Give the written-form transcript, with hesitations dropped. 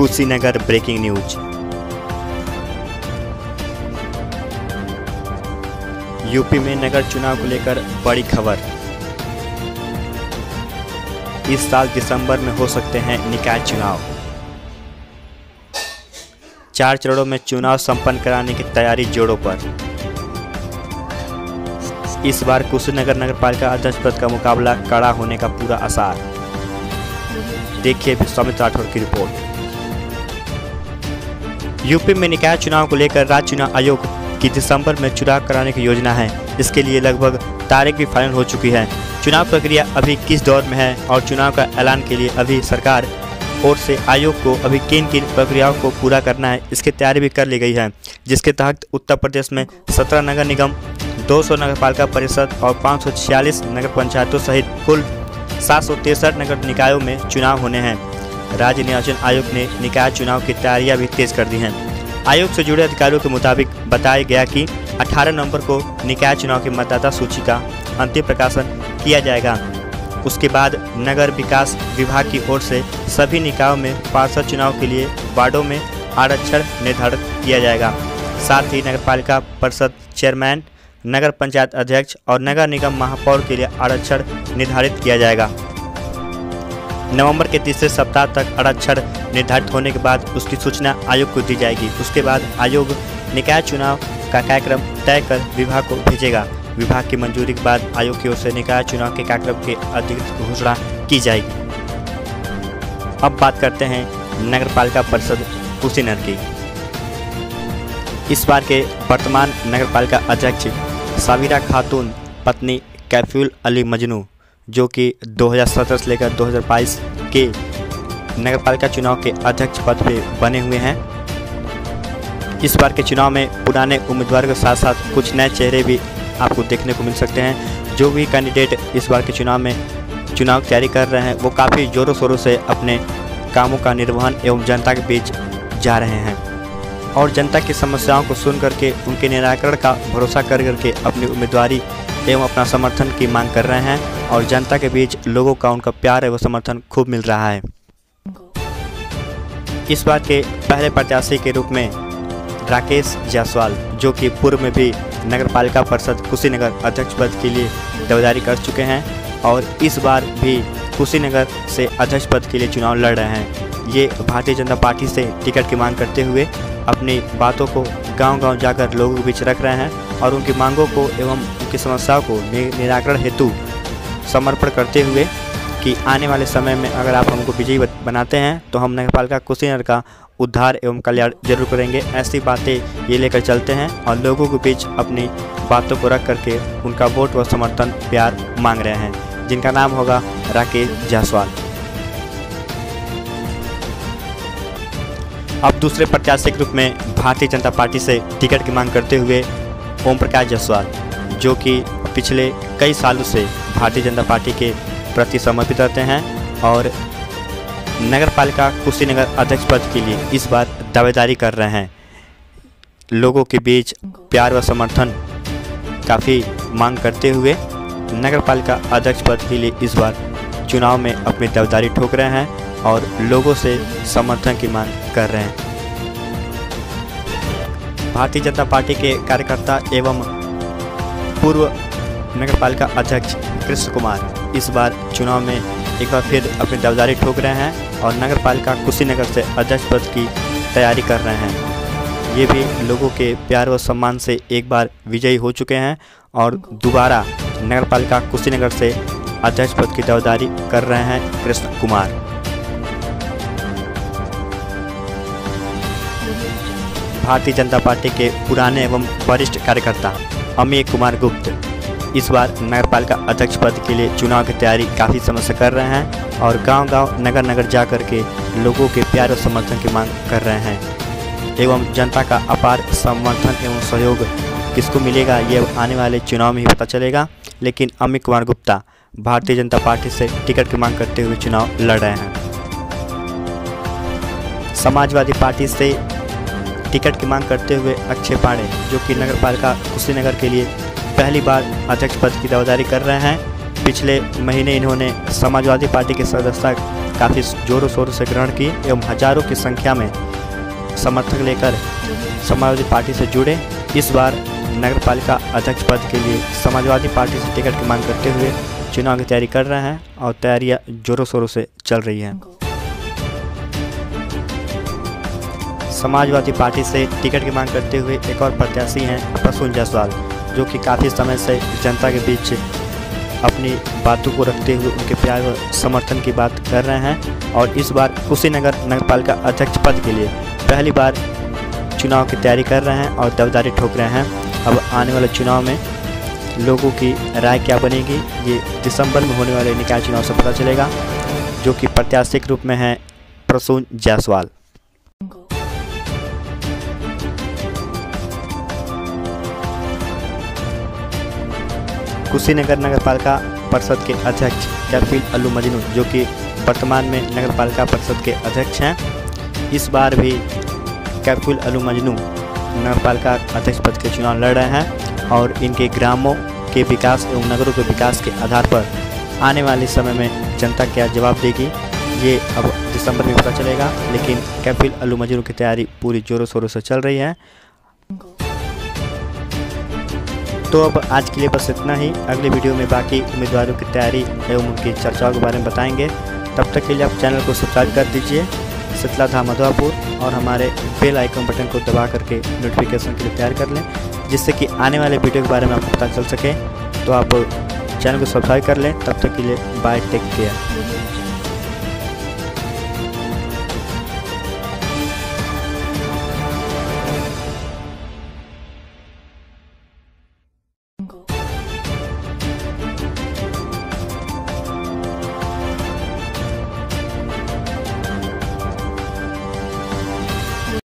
Kushinagar breaking news. UP में नगर चुनाव को लेकर बड़ी खबर। इस साल दिसंबर में हो सकते हैं निकाय चुनाव। 4 चरणों में चुनाव संपन्न कराने की तैयारी जोड़ों पर। इस बार कुशीनगर नगरपालिका अध्यक्ष पद का मुकाबला कड़ा होने का पूरा आसार। देखिए विश्वमित्र राठौर की रिपोर्ट। यूपी में निकाय चुनाव को लेकर राज्य चुनाव आयोग की दिसंबर में चुनाव कराने की योजना है। इसके लिए लगभग तारीख भी फाइनल हो चुकी है। चुनाव प्रक्रिया अभी किस दौर में है और चुनाव का ऐलान के लिए अभी सरकार ओर से आयोग को अभी किन किन प्रक्रियाओं को पूरा करना है, इसकी तैयारी भी कर ली गई है। जिसके तहत उत्तर प्रदेश में 17 नगर निगम, 200 नगरपालिका परिषद और 546 नगर पंचायतों सहित कुल 763 नगर निकायों में चुनाव होने हैं। राज्य निर्वाचन आयोग ने निकाय चुनाव की तैयारियां भी तेज कर दी हैं। आयोग से जुड़े अधिकारियों के मुताबिक बताया गया कि 18 नवंबर को निकाय चुनाव की मतदाता सूची का अंतिम प्रकाशन किया जाएगा। उसके बाद नगर विकास विभाग की ओर से सभी निकायों में पार्षद चुनाव के लिए वार्डों में आरक्षण निर्धारित किया जाएगा। साथ ही नगरपालिका परिषद चेयरमैन, नगर पंचायत अध्यक्ष और नगर निगम महापौर के लिए आरक्षण निर्धारित किया जाएगा। नवंबर के तीसरे सप्ताह तक आरक्षण निर्धारित होने के बाद उसकी सूचना आयोग को दी जाएगी। उसके बाद आयोग निकाय चुनाव का कार्यक्रम तय कर विभाग को भेजेगा। विभाग की मंजूरी के बाद आयोग की ओर से निकाय चुनाव के कार्यक्रम की अधिकृत घोषणा की जाएगी। अब बात करते हैं नगरपालिका परिषद कुशीनगर की। इस बार के वर्तमान नगरपालिका अध्यक्ष साविरा खातून पत्नी कैफिल अली मजनू, जो कि 2017 से लेकर 2022 के नगरपालिका चुनाव के अध्यक्ष पद पर बने हुए हैं। इस बार के चुनाव में पुराने उम्मीदवार के साथ साथ कुछ नए चेहरे भी आपको देखने को मिल सकते हैं। जो भी कैंडिडेट इस बार के चुनाव में चुनाव तैयारी कर रहे हैं, वो काफ़ी ज़ोरों शोरों से अपने कामों का निर्वहन एवं जनता के बीच जा रहे हैं और जनता की समस्याओं को सुन करके उनके निराकरण का भरोसा कर करके अपनी उम्मीदवारी एवं अपना समर्थन की मांग कर रहे हैं। और जनता के बीच लोगों का उनका प्यार एवं समर्थन खूब मिल रहा है। इस बार के पहले प्रत्याशी के रूप में राकेश जायसवाल, जो कि पूर्व में भी नगरपालिका परिषद कुशीनगर अध्यक्ष पद के लिए दावेदारी कर चुके हैं और इस बार भी कुशीनगर से अध्यक्ष पद के लिए चुनाव लड़ रहे हैं, ये भारतीय जनता पार्टी से टिकट की मांग करते हुए अपनी बातों को गांव-गांव जाकर लोगों के बीच रख रहे हैं और उनकी मांगों को एवं उनकी समस्याओं को निराकरण हेतु समर्पण करते हुए कि आने वाले समय में अगर आप हमको विजयी बनाते हैं तो हम नगरपालिका कुशीनगर का उद्धार एवं कल्याण जरूर करेंगे। ऐसी बातें ये लेकर चलते हैं और लोगों के बीच अपनी बातों को रख करके उनका वोट व समर्थन प्यार मांग रहे हैं, जिनका नाम होगा राकेश जायसवाल। अब दूसरे प्रत्याशी के रूप में भारतीय जनता पार्टी से टिकट की मांग करते हुए ओम प्रकाश जायसवाल, जो कि पिछले कई सालों से भारतीय जनता पार्टी के प्रति समर्पित रहते हैं और नगरपालिका कुशीनगर अध्यक्ष पद के लिए इस बार दावेदारी कर रहे हैं। लोगों के बीच प्यार व समर्थन काफ़ी मांग करते हुए नगरपालिका अध्यक्ष पद के लिए इस बार चुनाव में अपनी दावेदारी ठोक रहे हैं और लोगों से समर्थन की मांग कर रहे हैं। भारतीय जनता पार्टी के कार्यकर्ता एवं पूर्व नगरपालिका अध्यक्ष कृष्ण कुमार इस बार चुनाव में एक बार फिर अपनी दावेदारी ठोक रहे हैं और नगरपालिका कुशीनगर से अध्यक्ष पद की तैयारी कर रहे हैं। ये भी लोगों के प्यार व सम्मान से एक बार विजयी हो चुके हैं और दोबारा नगरपालिका कुशीनगर से अध्यक्ष पद की दावेदारी कर रहे हैं कृष्ण कुमार। भारतीय जनता पार्टी के पुराने एवं वरिष्ठ कार्यकर्ता अमित कुमार गुप्ता इस बार नगरपालिका अध्यक्ष पद के लिए चुनाव की तैयारी काफ़ी समय से कर रहे हैं और गांव-गांव, नगर-नगर जा करके लोगों के प्यार और समर्थन की मांग कर रहे हैं एवं जनता का अपार समर्थन एवं सहयोग किसको मिलेगा ये आने वाले चुनाव में ही पता चलेगा। लेकिन अमित कुमार गुप्ता भारतीय जनता पार्टी से टिकट की मांग करते हुए चुनाव लड़ रहे हैं। समाजवादी पार्टी से टिकट की मांग करते हुए अच्छे फाड़े, जो कि नगरपालिका कुशीनगर के लिए पहली बार अध्यक्ष पद की दावेदारी कर रहे हैं, पिछले महीने इन्होंने समाजवादी पार्टी की सदस्यता काफ़ी जोरों शोरों से ग्रहण की एवं हजारों की संख्या में समर्थक लेकर समाजवादी पार्टी से जुड़े। इस बार नगरपालिका अध्यक्ष पद के लिए समाजवादी पार्टी से टिकट की मांग करते हुए चुनाव की तैयारी कर रहे हैं और तैयारियां जोरों शोरों से चल रही हैं। समाजवादी पार्टी से टिकट की मांग करते हुए एक और प्रत्याशी हैं प्रसून जायसवाल, जो कि काफ़ी समय से जनता के बीच अपनी बातों को रखते हुए उनके प्यार और समर्थन की बात कर रहे हैं और इस बार कुशीनगर नगरपालिका अध्यक्ष पद के लिए पहली बार चुनाव की तैयारी कर रहे हैं और दबदारी ठोक रहे हैं। अब आने वाले चुनाव में लोगों की राय क्या बनेगी, ये दिसंबर में होने वाले निकाय चुनाव से पता चलेगा, जो कि प्रत्याशी के रूप में हैं प्रसून जायसवाल। कुशीनगर नगरपालिका परिषद के अध्यक्ष कैफिल अली, जो कि वर्तमान में नगरपालिका परिषद के अध्यक्ष हैं, इस बार भी कैफिल अली नगरपालिका अध्यक्ष पद के चुनाव लड़ रहे हैं और इनके ग्रामों के विकास एवं नगरों के विकास के आधार पर आने वाले समय में जनता क्या जवाब देगी, ये अब दिसंबर में पता चलेगा। लेकिन कैफिल अली की तैयारी पूरी जोरों शोरों से चल रही है। तो अब आज के लिए बस इतना ही। अगले वीडियो में बाकी उम्मीदवारों की तैयारी एवं उनकी चर्चाओं के बारे में बताएंगे। तब तक के लिए आप चैनल को सब्सक्राइब कर दीजिए, शीतला धाम मधुआपुर, और हमारे बेल आइकन बटन को दबा करके नोटिफिकेशन के लिए तैयार कर लें, जिससे कि आने वाले वीडियो के बारे में आपको पता चल सके। तो आप चैनल को सब्सक्राइब कर लें। तब तक के लिए बाय, टेक केयर।